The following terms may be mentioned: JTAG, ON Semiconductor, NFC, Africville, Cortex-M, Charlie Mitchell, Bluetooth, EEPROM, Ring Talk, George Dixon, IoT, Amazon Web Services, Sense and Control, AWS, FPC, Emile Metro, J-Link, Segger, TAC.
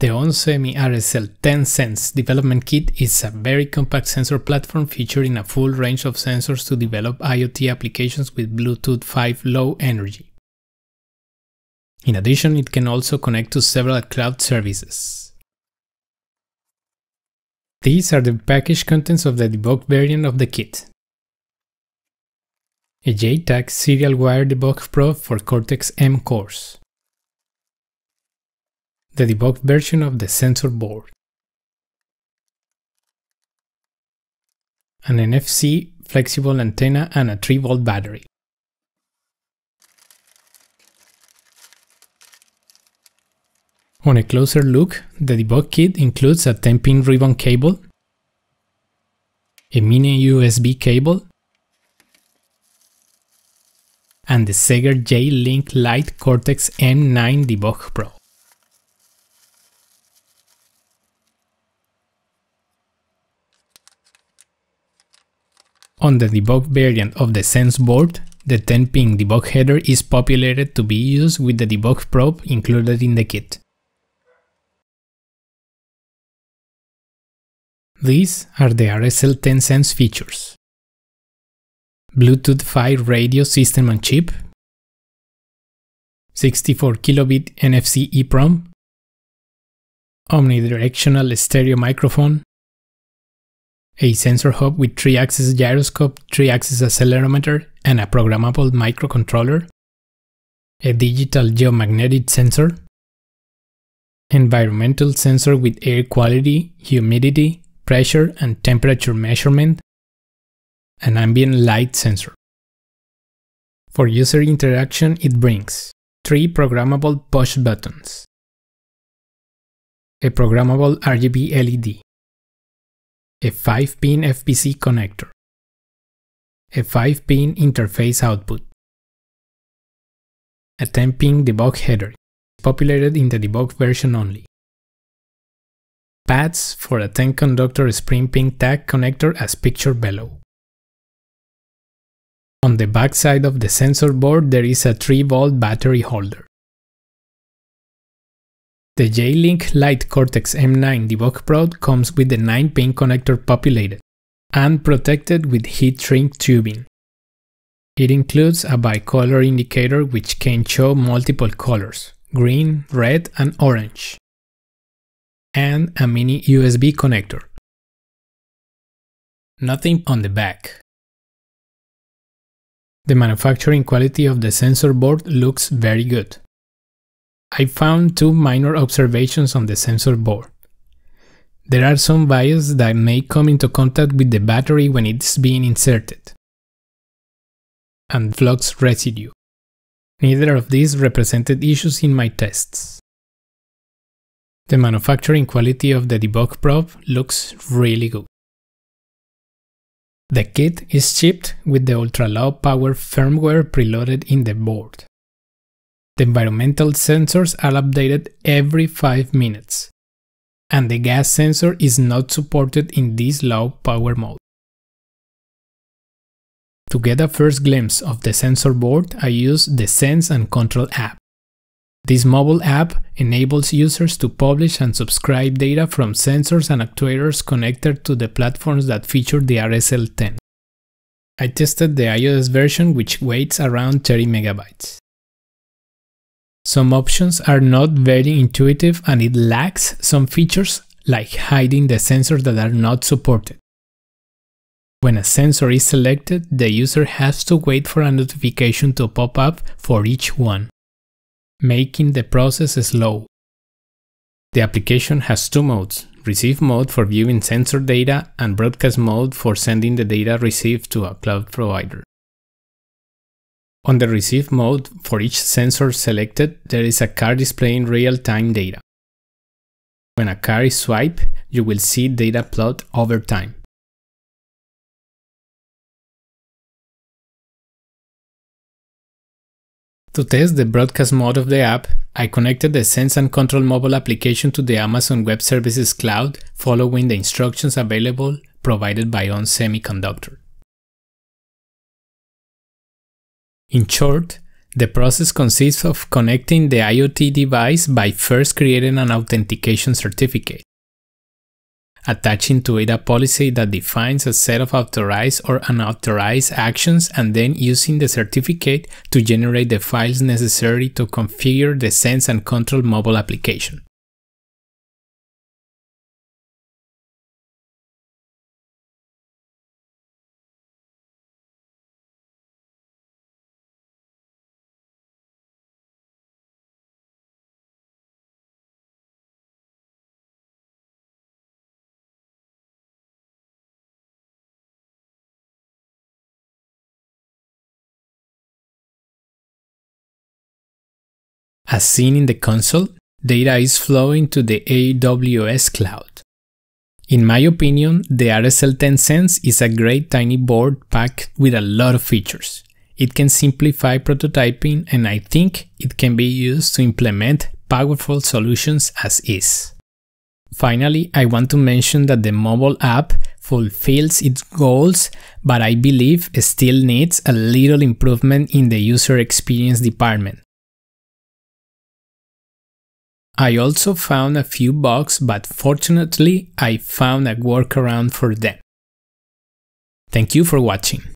The ON Semi RSL10 Sense development kit is a very compact sensor platform featuring a full range of sensors to develop IoT applications with Bluetooth 5 Low energy. In addition, it can also connect to several cloud services. These are the package contents of the debug variant of the kit. A JTAG serial wire debug probe for Cortex-M cores. The debug version of the sensor board. An NFC flexible antenna and a 3-volt battery. On a closer look, the debug kit includes a 10-pin ribbon cable, a mini USB cable, and the Segger J-Link Lite Cortex-M9 debug probe. On the debug variant of the Sense board, the 10-pin debug header is populated to be used with the debug probe included in the kit. These are the RSL10 Sense features. Bluetooth 5 radio system and chip, 64 kilobit NFC EEPROM, omnidirectional stereo microphone, a sensor hub with 3-axis gyroscope, 3-axis accelerometer, and a programmable microcontroller, a digital geomagnetic sensor, environmental sensor with air quality, humidity, pressure, and temperature measurement, an ambient light sensor. For user interaction, it brings 3 programmable push buttons, a programmable RGB LED, a 5-pin FPC connector, a 5-pin interface output, a 10-pin debug header, populated in the debug version only, pads for a 10-conductor spring-pin TAC connector as pictured below. On the back side of the sensor board there is a 3-volt battery holder. The J-Link Lite Cortex-M9 debug probe comes with the 9-pin connector populated and protected with heat shrink tubing. It includes a bicolor indicator which can show multiple colors, green, red, and orange, and a mini USB connector. Nothing on the back. The manufacturing quality of the sensor board looks very good. I found 2 minor observations on the sensor board. There are some wires that may come into contact with the battery when it's being inserted, and flux residue. Neither of these represented issues in my tests. The manufacturing quality of the debug probe looks really good. The kit is shipped with the ultra-low power firmware preloaded in the board. The environmental sensors are updated every 5 minutes, and the gas sensor is not supported in this low power mode. To get a first glimpse of the sensor board, I use the Sense and Control app. This mobile app enables users to publish and subscribe data from sensors and actuators connected to the platforms that feature the RSL10. I tested the iOS version, which weighs around 30 megabytes. Some options are not very intuitive and it lacks some features like hiding the sensors that are not supported. When a sensor is selected, the user has to wait for a notification to pop up for each one, making the process slow. The application has 2 modes, receive mode for viewing sensor data and broadcast mode for sending the data received to a cloud provider. On the receive mode, for each sensor selected, there is a car displaying real-time data. When a car is swiped, you will see data plot over time. To test the broadcast mode of the app, I connected the Sense and Control mobile application to the Amazon Web Services cloud, following the instructions available provided by ON Semiconductor. In short, The process consists of connecting the IoT device by first creating an authentication certificate, attaching to it a policy that defines a set of authorized or unauthorized actions, and then using the certificate to generate the files necessary to configure the Sense and Control mobile application. As seen in the console, data is flowing to the AWS cloud. In my opinion, the RSL10 Sense is a great tiny board packed with a lot of features. It can simplify prototyping, and I think it can be used to implement powerful solutions as is. Finally, I want to mention that the mobile app fulfills its goals, but I believe it still needs a little improvement in the user experience department. I also found a few bugs, but fortunately I found a workaround for them. Thank you for watching.